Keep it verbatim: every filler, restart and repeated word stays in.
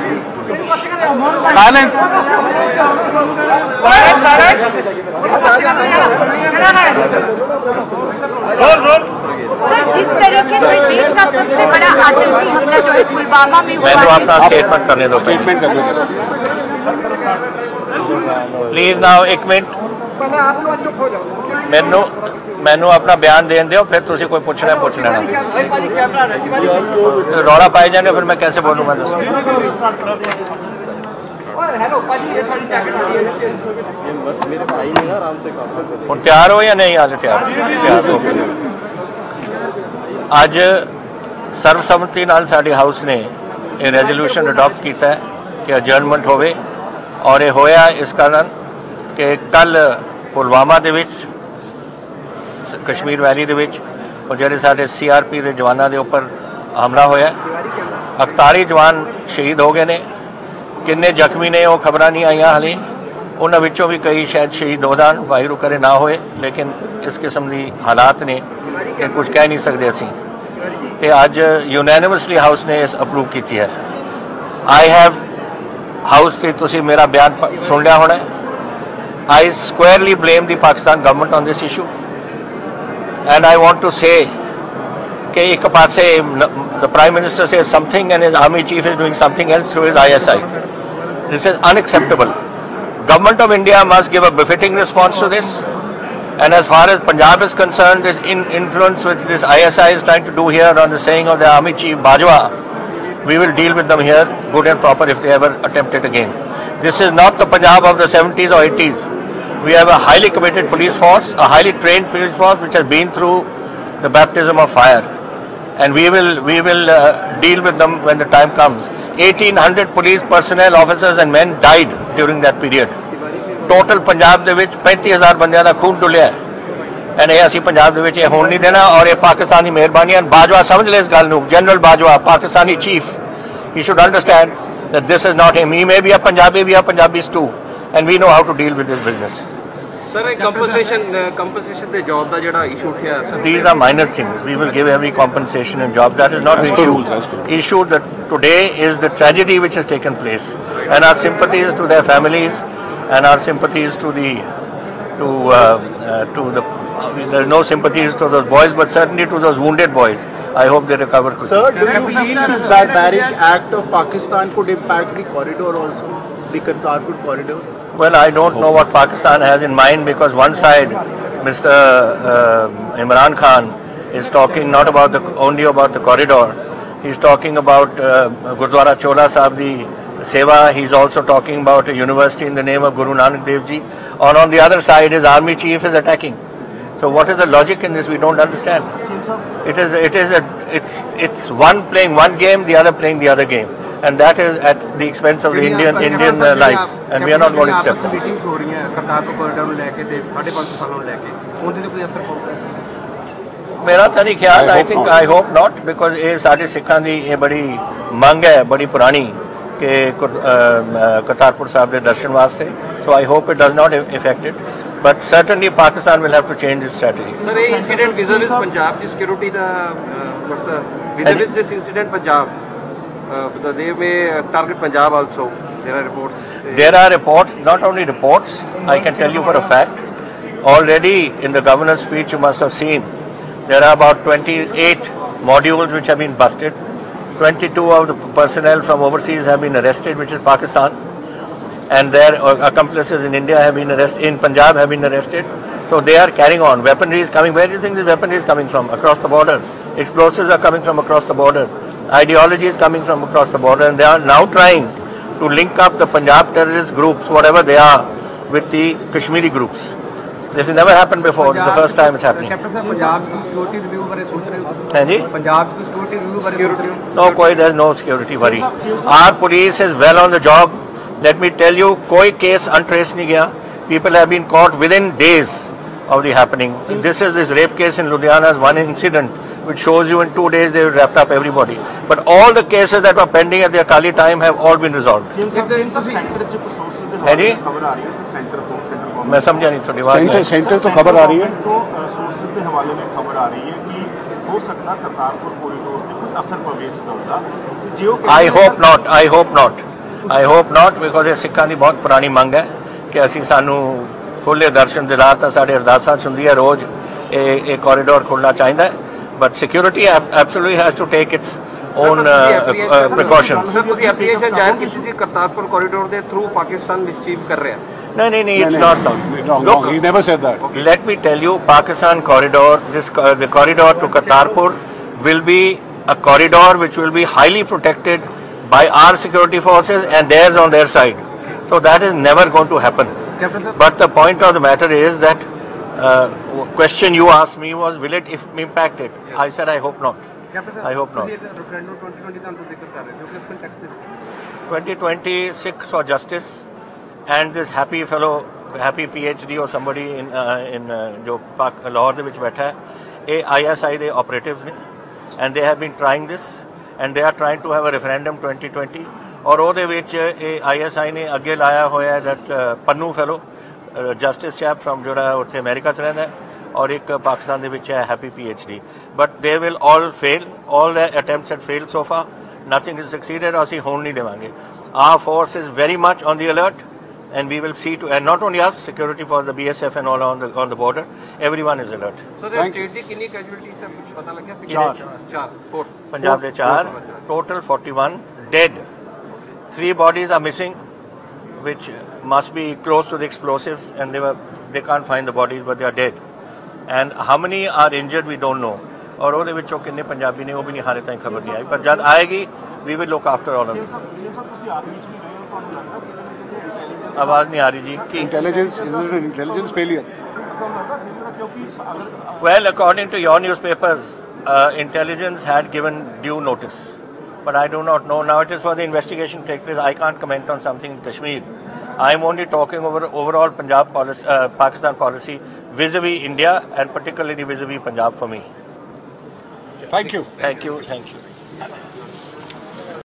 Silence. Roll, roll. Sir, जिस तरीके से देश का सबसे बड़ा आतंकी हमला जो है पुलवामा में हुआ है, मैं आपका स्टेटमेंट करने दो। स्टेटमेंट करो। प्लीज नाउ एक मिनट। मैंने मैंने अपना बयान देने दो, फिर तुझे कोई पूछना है पूछना है। रौला पाए जाने फिर मैं कैसे बोलूँगा दस। उन तैयार हो या नहीं आज तैयार? तैयार हो। आज सर्वसम्मति नाल साड़ी हाउस ने ये रेजोल्यूशन अडॉप्ट किया है कि एडजर्नमेंट होवे और ये होया इस कारण कि कल पुलवामा दे विच कश्मीर वैली दे विच और जिहड़े साडे सीआरपी दे जवानां दे उपर हमला होया अड़तालीस जवान शहीद हो गए ने किन्ने जख्मी ने वो खबरां नहीं आईयां हाले उन्हां विचों भी कई शायद शहीद हो जाण वाहिगुरू करे ना होए लेकिन इस किस्म दी हालात ने कि कुछ कह नहीं सकते असीं ते अज यूनैनिमसली हाउस ने इस अप्रूव कीती है। आई हैव हाउस ते तुसीं मेरा बयान सुण लिया होना है। I squarely blame the Pakistan government on this issue and I want to say कि एक पास से the Prime Minister says something and his army chief is doing something else through his I S I. This is unacceptable. Government of India must give a befitting response to this and as far as Punjab is concerned this in influence which this I S I is trying to do here on the saying of the army chief Bajwa, we will deal with them here good and proper if they ever attempt it again. This is not the Punjab of the seventies or eighties. We have a highly committed police force, a highly trained police force which has been through the baptism of fire and we will we will uh, deal with them when the time comes. eighteen hundred police personnel, officers and men died during that period. Total Punjab de vich पैंतीस हज़ार bandiyan da khoon dhuliya and eh assi Punjab de vich eh hon nahi dena aur eh Pakistani meherbani and Bajwa samajh le is gal nu General Bajwa Pakistani chief he should understand that this is not him. He may be a Punjabi, we are Punjabis too. And we know how to deal with this business. Sir, a compensation, uh, compensation the job that jada issue here. Sir. These are minor things. We will give every compensation and job. That is not the issue. Issue that today is the tragedy which has taken place. And our sympathies to their families, and our sympathies to the, to uh, uh, to the. Uh, there's no sympathies to those boys, but certainly to those wounded boys. I hope they recover quickly. Sir, do you feel the barbaric act of Pakistan could impact the corridor also, the Kartarpur corridor? Well, I don't know what Pakistan has in mind because one side, Mister Uh, Imran Khan is talking not about the only about the corridor. He's talking about uh, Gurdwara Chola Sahib di Seva. He's also talking about a university in the name of Guru Nanak Dev Ji. And on the other side, his army chief is attacking. So, what is the logic in this? We don't understand. It is, it is a, it's, it's one playing one game, the other playing the other game. And that is at the expense of the Indian Indian uh, lives, and we are not going to accept that. मेरा तो नहीं ख्याल, I think I hope not, because ये सारे सिखां दी ये बड़ी मांग है, बड़ी पुरानी के करतारपुर साहब के दर्शन वास्ते, so I hope it does not affect it. But certainly Pakistan will have to change its strategy. Sir, this incident vis-a-vis Punjab, this security, the what's the vis-a-vis this incident Punjab. Uh, the they may target Punjab also. There are reports. Uh, there are reports, not only reports, I can tell you for a fact. Already in the governor's speech, you must have seen, there are about twenty-eight modules which have been busted. twenty-two of the personnel from overseas have been arrested, which is Pakistan. And their accomplices in India have been arrested, in Punjab have been arrested. So they are carrying on. Weaponry is coming. Where do you think this weaponry is coming from? Across the border. Explosives are coming from across the border. Ideology is coming from across the border and they are now trying to link up the Punjab terrorist groups, whatever they are, with the Kashmiri groups. This has never happened before. It's the first time it's happening. No, koi, there's no security worry. Our police is well on the job. Let me tell you, koi case untraced nahi gaya. People have been caught within days of the happening. This is this rape case in Ludhiana's one incident. Which shows you in two days they wrapped up everybody. But all the cases that were pending at the Akali time have all been resolved. है जी? मैं समझा नहीं थोड़ी बात। Centre तो खबर आ रही है। सोर्सेस के हवाले में खबर आ रही है कि हो सकता है करतारपुर कॉरिडोर पे कुछ असर पड़े इसका। I hope not. I hope not. I hope not, because ये सिक्खां दी बहुत पुरानी मंग है कि असीं सानू खुले दर्शन दिलाता साढ़े अरदासां सुनदी है रोज ए कॉरिडोर खोलना चाहिदा है, but security absolutely has to take its own precautions. Sir, तुसीं application जाहिर कीती सी करतारपुर कॉरिडोर दे थ्रू पाकिस्तान मिसचीव कर रहा है. No, no, no, it's not. Look, he never said that. Let me tell you, Pakistan corridor, this the corridor to Kartarpur will be a corridor which will be highly protected by our security forces and theirs on their side. So that is never going to happen. But the point of the matter is that uh, question you asked me was, will it if impact it? I said I hope not. I hope not. twenty twenty-six or justice. And this happy fellow, happy PhD or somebody in uh, in uh, jo Pak Lahore de vich baitha hai, I S I de operatives ne, and they have been trying this, and they are trying to have a referendum twenty twenty. Aur ohde vich I S I ne agge laya hoya hai that uh, Pannu fellow, uh, justice chap from joda utthe America ch rehnda hai, aur ek Pakistan de vich hai happy PhD. But they will all fail. All their attempts had failed so far. Nothing has succeeded. Assi hon nahi dewange. Our force is very much on the alert. And we will see to, and not only us, security for the B S F and all on the on the border. Everyone is alert. So the state की कितनी casualties हैं कुछ पता लग गया? चार, चार, four. Punjab में चार, total forty-one dead. Three bodies are missing, which must be close to the explosives, and they were they can't find the bodies, but they are dead. And how many are injured, we don't know. और वो देखो कितने पंजाबी ने वो भी नहीं हारे ताई खबर नहीं आई, पर जब आएगी, we will look after all of them. आवाज़ नहीं आ रही जी कि intelligence is it intelligence failure. Well according to your newspapers intelligence had given due notice but I do not know now it is for the investigation take place. I can't comment on something in Kashmir. I am only talking over overall Punjab policy Pakistan policy vis-a-vis India and particularly vis-a-vis Punjab for me. Thank you thank you thank you.